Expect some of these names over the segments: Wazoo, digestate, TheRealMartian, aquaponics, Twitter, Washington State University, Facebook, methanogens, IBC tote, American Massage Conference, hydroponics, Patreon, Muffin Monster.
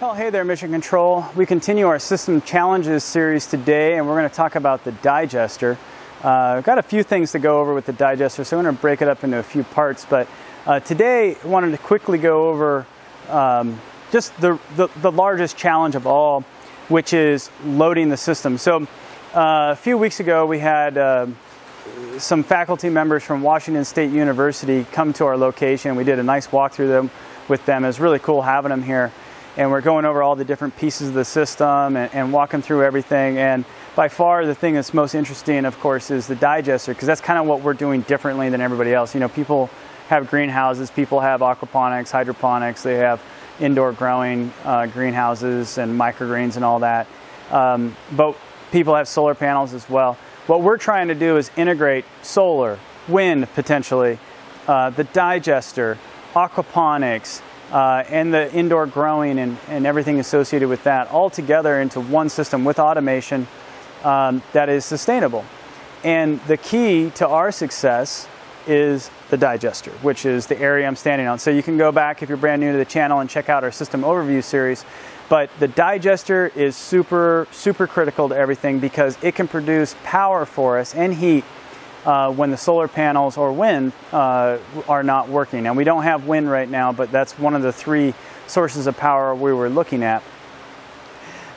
Well, hey there, Mission Control. We continue our System Challenges series today, and we're going to talk about the digester. I've got a few things to go over with the digester, so I'm going to break it up into a few parts. But today, I wanted to quickly go over just the largest challenge of all, which is loading the system. So a few weeks ago, we had some faculty members from Washington State University come to our location. We did a nice walkthrough with them. It was really cool having them here. And we're going over all the different pieces of the system and walking through everything. And by far the thing that's most interesting, of course, is the digester, because that's kind of what we're doing differently than everybody else. You know, people have greenhouses, people have aquaponics, hydroponics, they have indoor growing greenhouses and microgreens and all that. But people have solar panels as well. What we're trying to do is integrate solar, wind potentially, the digester, aquaponics, and the indoor growing and everything associated with that all together into one system with automation that is sustainable. And the key to our success is the digester, which is the area I'm standing on. So you can go back if you're brand new to the channel and check out our system overview series. But the digester is super critical to everything because it can produce power for us and heat when the solar panels or wind are not working. And we don't have wind right now, but that's one of the three sources of power we were looking at.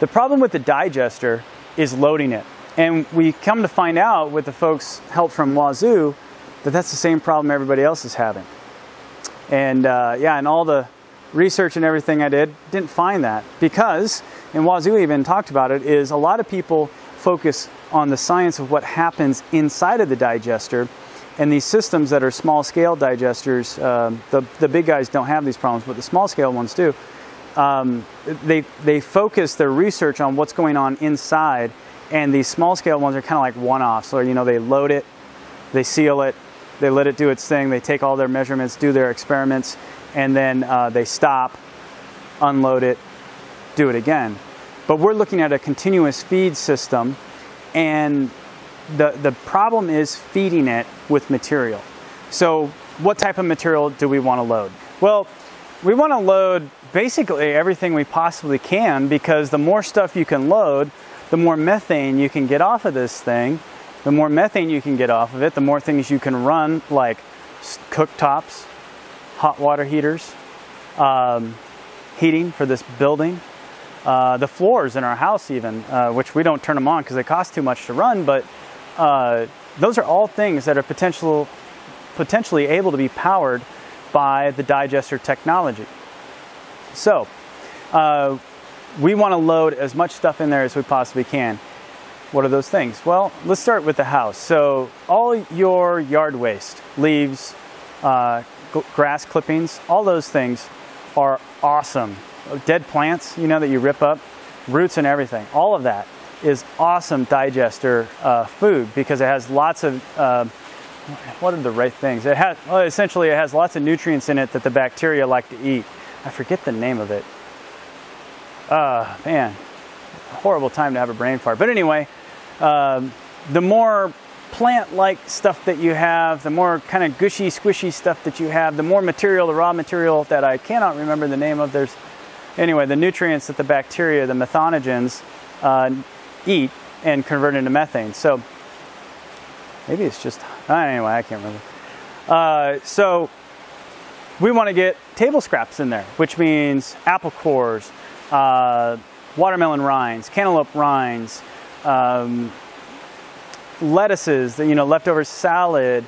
The problem with the digester is loading it. And we come to find out with the folks' help from Wazoo that that's the same problem everybody else is having. And yeah, and all the research and everything I did didn't find that, because, and Wazoo even talked about it, is a lot of people focus on the science of what happens inside of the digester, and these systems that are small scale digesters, the big guys don't have these problems, but the small scale ones do. They focus their research on what's going on inside, and these small scale ones are kind of like one-offs. So, you know, they load it, they seal it, they let it do its thing, they take all their measurements, do their experiments, and then they stop, unload it, do it again. But we're looking at a continuous feed system, and the problem is feeding it with material. So what type of material do we want to load? Well, we want to load basically everything we possibly can, because the more stuff you can load, the more methane you can get off of this thing. The more methane you can get off of it, the more things you can run, like cooktops, hot water heaters, heating for this building, the floors in our house even, which we don't turn them on because they cost too much to run, but those are all things that are potentially able to be powered by the digester technology. So we want to load as much stuff in there as we possibly can. What are those things? Well, let's start with the house. So all your yard waste, leaves, grass clippings, all those things are awesome. Dead plants, you know, that you rip up, roots and everything, all of that is awesome digester food, because it has lots of what are the right things it has, well, essentially it has lots of nutrients in it that the bacteria like to eat. I forget the name of it. Man, horrible time to have a brain fart. But anyway, the more plant-like stuff that you have, the more kind of gushy, squishy stuff that you have, the more material, the raw material that I cannot remember the name of, there's, anyway, the nutrients that the bacteria, the methanogens, eat and convert into methane. So maybe it's just, anyway, I can't remember. So we want to get table scraps in there, which means apple cores, watermelon rinds, cantaloupe rinds, lettuces, you know, leftover salad,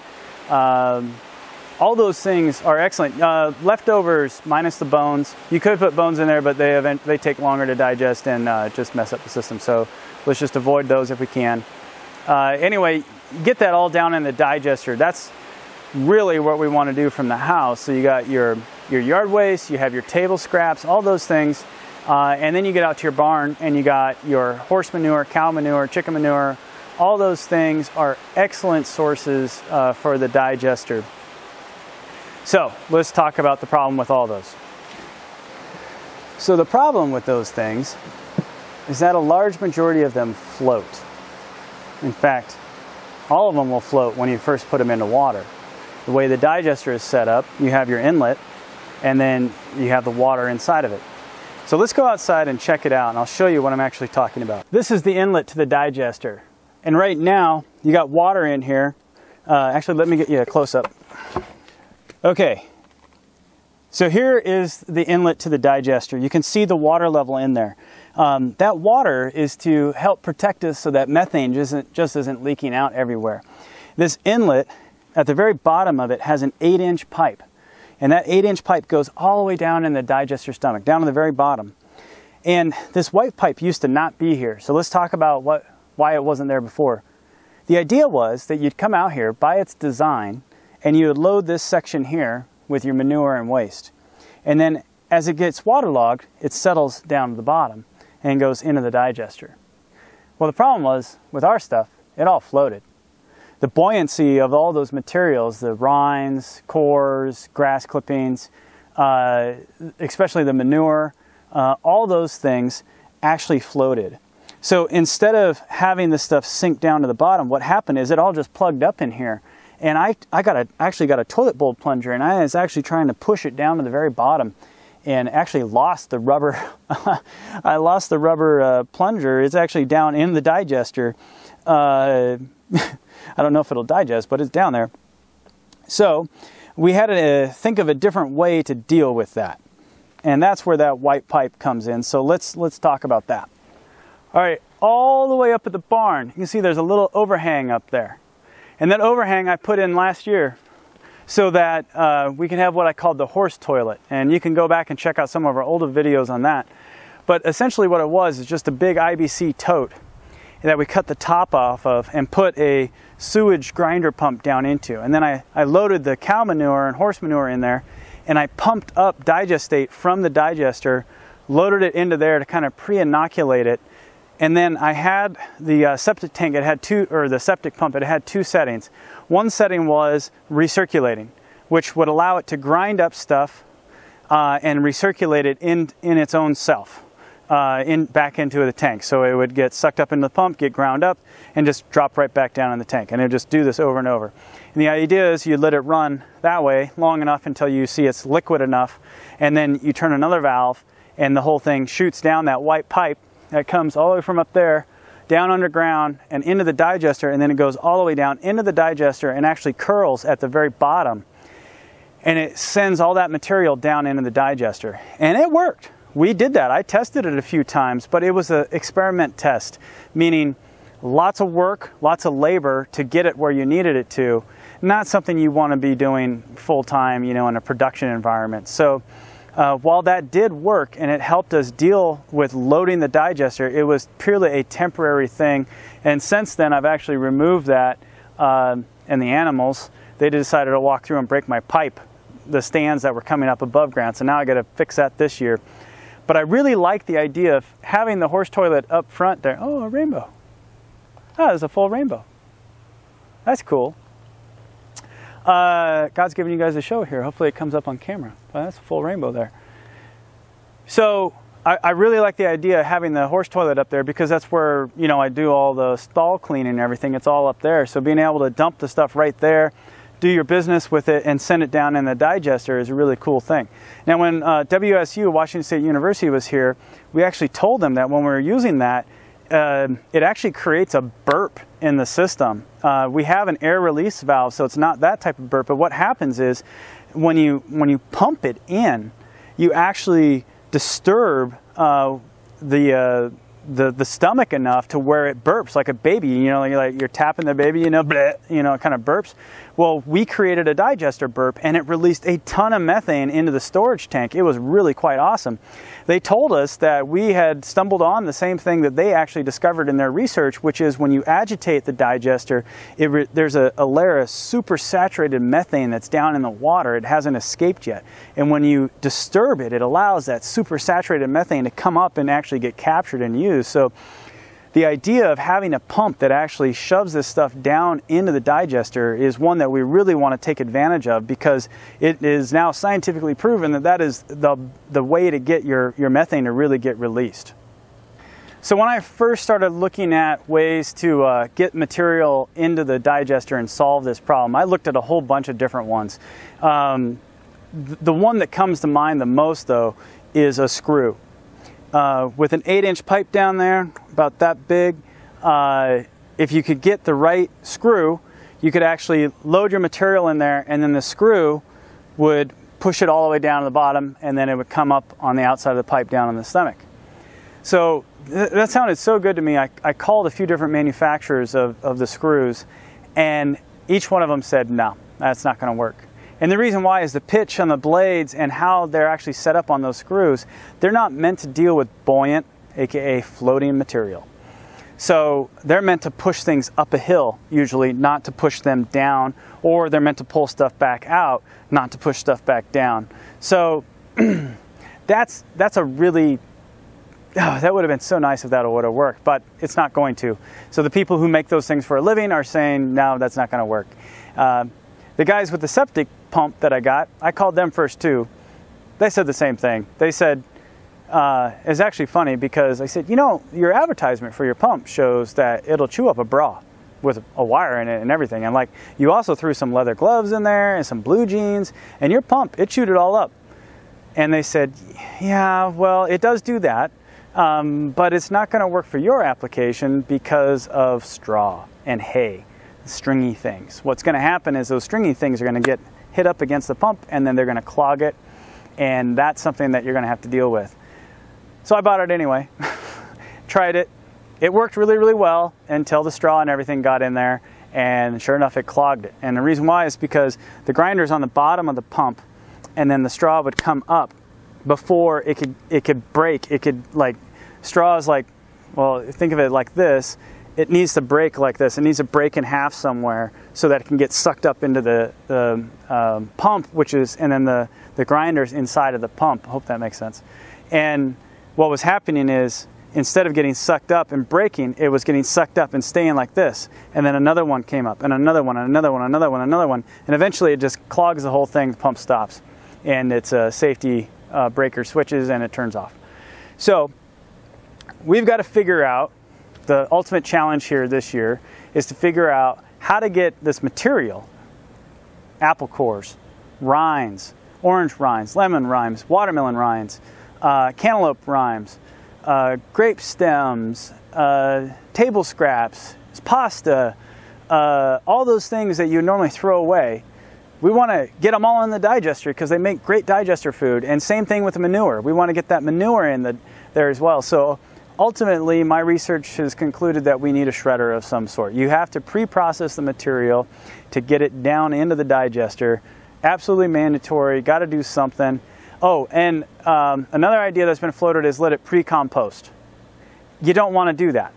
all those things are excellent. Leftovers minus the bones. You could put bones in there, but they take longer to digest and just mess up the system. So let's just avoid those if we can. Anyway, get that all down in the digester. That's really what we want to do from the house. So you got your yard waste, you have your table scraps, all those things, and then you get out to your barn and you got your horse manure, cow manure, chicken manure. All those things are excellent sources for the digester. So let's talk about the problem with all those. So the problem with those things is that a large majority of them float. In fact, all of them will float when you first put them into water. The way the digester is set up, you have your inlet and then you have the water inside of it. So let's go outside and check it out, and I'll show you what I'm actually talking about. This is the inlet to the digester. And right now, you got water in here. Actually, let me get you a close-up. Okay, so here is the inlet to the digester. You can see the water level in there. That water is to help protect us so that methane just isn't leaking out everywhere. This inlet, at the very bottom of it, has an 8-inch pipe. And that 8-inch pipe goes all the way down in the digester stomach, down to the very bottom. And this white pipe used to not be here. So let's talk about why it wasn't there before. The idea was that you'd come out here by its design and you would load this section here with your manure and waste. And then as it gets waterlogged, it settles down to the bottom and goes into the digester. Well, the problem was with our stuff, it all floated. The buoyancy of all those materials, the rinds, cores, grass clippings, especially the manure, all those things actually floated. So instead of having this stuff sink down to the bottom, what happened is it all just plugged up in here. And I actually got a toilet bowl plunger, and I was actually trying to push it down to the very bottom and actually lost the rubber. I lost the rubber plunger. It's actually down in the digester. I don't know if it'll digest, but it's down there. So we had to think of a different way to deal with that. And that's where that white pipe comes in. So let's talk about that. All right, all the way up at the barn, you can see there's a little overhang up there. And that overhang I put in last year so that we can have what I called the horse toilet. And you can go back and check out some of our older videos on that. But essentially what it was is just a big IBC tote that we cut the top off of and put a sewage grinder pump down into. And then I loaded the cow manure and horse manure in there, and I pumped up digestate from the digester, loaded it into there to kind of pre-inoculate it. And then I had the septic tank, it had the septic pump had two settings. One setting was recirculating, which would allow it to grind up stuff and recirculate it in its own self. Back into the tank. So it would get sucked up into the pump, get ground up, and just drop right back down in the tank. And it would just do this over and over. And the idea is you let it run that way long enough until you see it's liquid enough, and then you turn another valve and the whole thing shoots down that white pipe that comes all the way from up there, down underground, and into the digester, and then it goes all the way down into the digester and actually curls at the very bottom. And it sends all that material down into the digester. And it worked. We did that. I tested it a few times, but it was an experiment test, meaning lots of work, lots of labor to get it where you needed it to, not something you want to be doing full-time, you know, in a production environment. So while that did work and it helped us deal with loading the digester, it was purely a temporary thing. And since then, I've actually removed that and the animals, they decided to walk through and break my pipe, the stands that were coming up above ground. So now I got to fix that this year. But I really like the idea of having the horse toilet up front there. Oh, a rainbow. Ah, there's a full rainbow. That's cool. God's giving you guys a show here. Hopefully it comes up on camera. Well, that's a full rainbow there. So I really like the idea of having the horse toilet up there because that's where, you know, I do all the stall cleaning and everything. It's all up there. So being able to dump the stuff right there, do your business with it, and send it down in the digester is a really cool thing. Now when WSU, Washington State University, was here, we actually told them that when we were using that, it actually creates a burp in the system. We have an air release valve, so it's not that type of burp, but what happens is when you pump it in, you actually disturb the stomach enough to where it burps like a baby. You know, you're tapping the baby, you know, bleh, you know, it kind of burps. Well, we created a digester burp and it released a ton of methane into the storage tank. It was really quite awesome. They told us that we had stumbled on the same thing that they actually discovered in their research, which is when you agitate the digester, there's a layer of super saturated methane that's down in the water. It hasn't escaped yet. And when you disturb it, it allows that super saturated methane to come up and actually get captured and used. So the idea of having a pump that actually shoves this stuff down into the digester is one that we really want to take advantage of because it is now scientifically proven that that is the way to get your methane to really get released. So when I first started looking at ways to get material into the digester and solve this problem, I looked at a whole bunch of different ones. The one that comes to mind the most, though, is a screw. with an 8-inch pipe down there, about that big, if you could get the right screw, you could actually load your material in there, and then the screw would push it all the way down to the bottom, and then it would come up on the outside of the pipe down on the stomach. So that sounded so good to me, I called a few different manufacturers of the screws, and each one of them said, no, that's not going to work. And the reason why is the pitch on the blades and how they're actually set up on those screws, they're not meant to deal with buoyant, aka floating material. So they're meant to push things up a hill, usually, not to push them down, or they're meant to pull stuff back out, not to push stuff back down. So that's a really, oh, that would have been so nice if that would have worked, but it's not going to. So the people who make those things for a living are saying, no, that's not going to work. The guys with the septic pump that I got, I called them first too. They said the same thing. They said, it's actually funny because I said, you know, your advertisement for your pump shows that it'll chew up a bra with a wire in it and everything. And like, you also threw some leather gloves in there and some blue jeans, and your pump, it chewed it all up. And they said, yeah, well, it does do that, but it's not gonna work for your application because of straw and hay, stringy things. What's going to happen is those stringy things are going to get hit up against the pump, and then they're going to clog it, and that's something that you're going to have to deal with. So I bought it anyway, tried it. It worked really, really well until the straw and everything got in there, and sure enough, it clogged it. And the reason why is because the grinder's on the bottom of the pump, and then the straw would come up before it could break. It could, like, straws, like, well, think of it like this. It needs to break like this. It needs to break in half somewhere so that it can get sucked up into the pump, which is, and then the grinder's inside of the pump. I hope that makes sense. And what was happening is, instead of getting sucked up and breaking, it was getting sucked up and staying like this. And then another one came up, and another one, and another one, another one, another one. And eventually it just clogs the whole thing, the pump stops. And it's a safety breaker switches, and it turns off. So we've got to figure out, the ultimate challenge here this year is to figure out how to get this material, apple cores, rinds, orange rinds, lemon rinds, watermelon rinds, cantaloupe rinds, grape stems, table scraps, pasta, all those things that you normally throw away. We want to get them all in the digester because they make great digester food. And same thing with the manure. We want to get that manure in there as well. So ultimately, my research has concluded that we need a shredder of some sort. You have to pre-process the material to get it down into the digester. Absolutely mandatory, got to do something. Oh, and another idea that's been floated is let it pre-compost. You don't want to do that.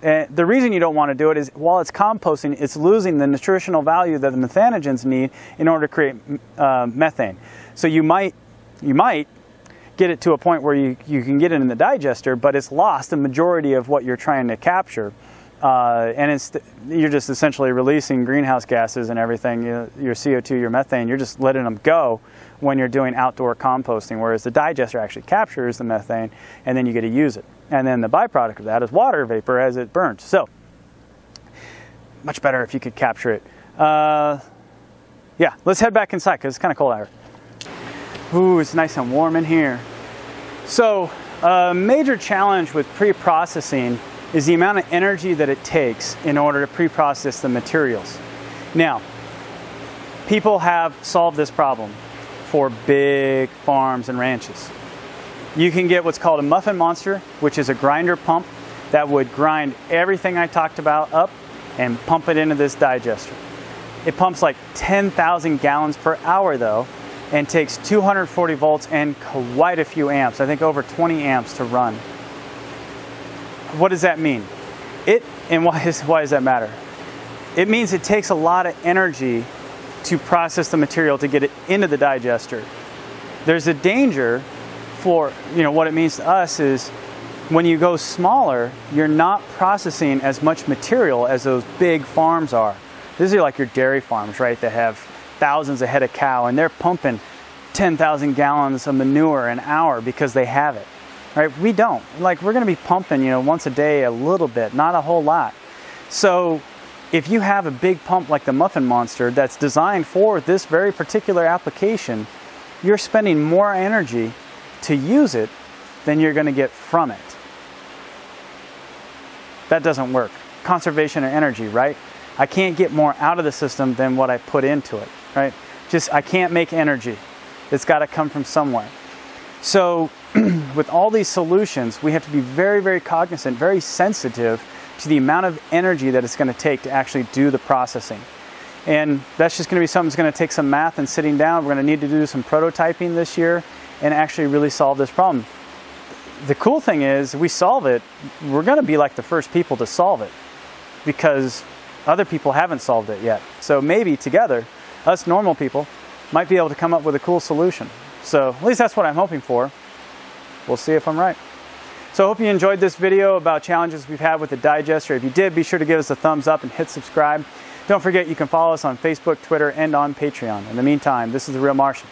And the reason you don't want to do it is while it's composting, it's losing the nutritional value that the methanogens need in order to create methane. So you might get it to a point where you can get it in the digester, but it's lost the majority of what you're trying to capture, and you're just essentially releasing greenhouse gases and everything, your CO2, your methane. You're just letting them go when you're doing outdoor composting, whereas the digester actually captures the methane, and then you get to use it. And then the byproduct of that is water vapor as it burns. So much better if you could capture it. Yeah, let's head back inside because it's kind of cold out here. Ooh, it's nice and warm in here. So a major challenge with pre-processing is the amount of energy that it takes in order to pre-process the materials. Now, people have solved this problem for big farms and ranches. You can get what's called a Muffin Monster, which is a grinder pump that would grind everything I talked about up and pump it into this digester. It pumps like 10,000 gallons per hour though, and takes 240 volts and quite a few amps, I think over 20 amps to run. What does that mean? And why does that matter? It means it takes a lot of energy to process the material to get it into the digester. There's a danger for, you know, what it means to us is when you go smaller, you're not processing as much material as those big farms are. These are like your dairy farms, right? They have thousands of head of cow, and they're pumping 10,000 gallons of manure an hour because they have it, right? We don't. Like, we're going to be pumping, you know, once a day a little bit, not a whole lot. So if you have a big pump like the Muffin Monster that's designed for this very particular application, you're spending more energy to use it than you're going to get from it. That doesn't work. Conservation of energy, right? I can't get more out of the system than what I put into it, right? I can't make energy. It's got to come from somewhere. So with all these solutions, we have to be very, very cognizant, very sensitive to the amount of energy that it's going to take to actually do the processing. And that's just going to be something that's going to take some math and sitting down. We're going to need to do some prototyping this year and actually really solve this problem. The cool thing is, if we solve it, we're going to be like the first people to solve it, because other people haven't solved it yet. So maybe together, us normal people might be able to come up with a cool solution. So at least that's what I'm hoping for. We'll see if I'm right. So I hope you enjoyed this video about challenges we've had with the digester. If you did, be sure to give us a thumbs up and hit subscribe. Don't forget, you can follow us on Facebook, Twitter, and on Patreon. In the meantime, this is The Real Martian.